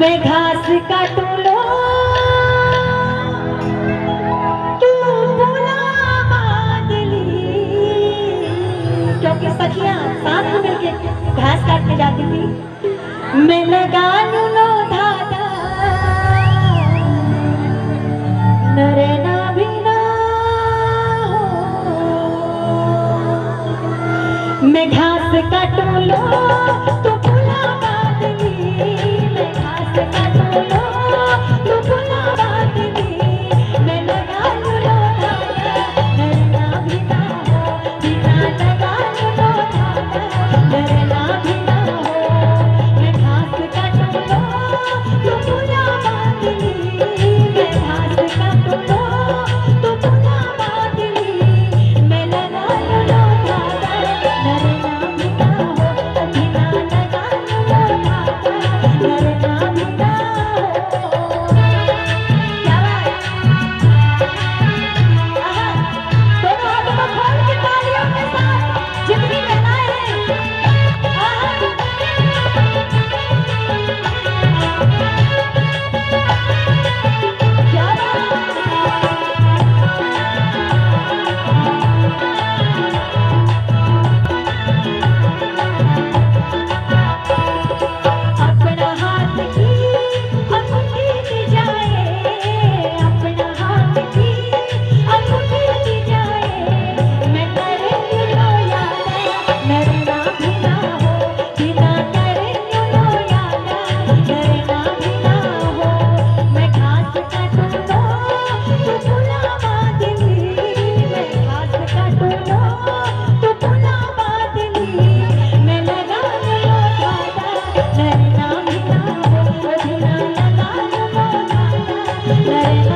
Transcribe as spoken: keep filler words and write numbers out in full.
मैं घास काटू लो तू बोला बादली, क्योंकि सखियाँ साथ में मिलके घास काटने जाती थी। मैं लगा लू लो धागा नरेना भी ना हो, मैं घास काटू लो तू भूला बादली, मैं घास काटू लो तू भूला बादली, मैं लगा लू लो धागा नरेना भी ना हो, बिना लगा लू लो धागा नरेना भी ना हो, मैं घास काटू लो तू भूला बादली। Let it go.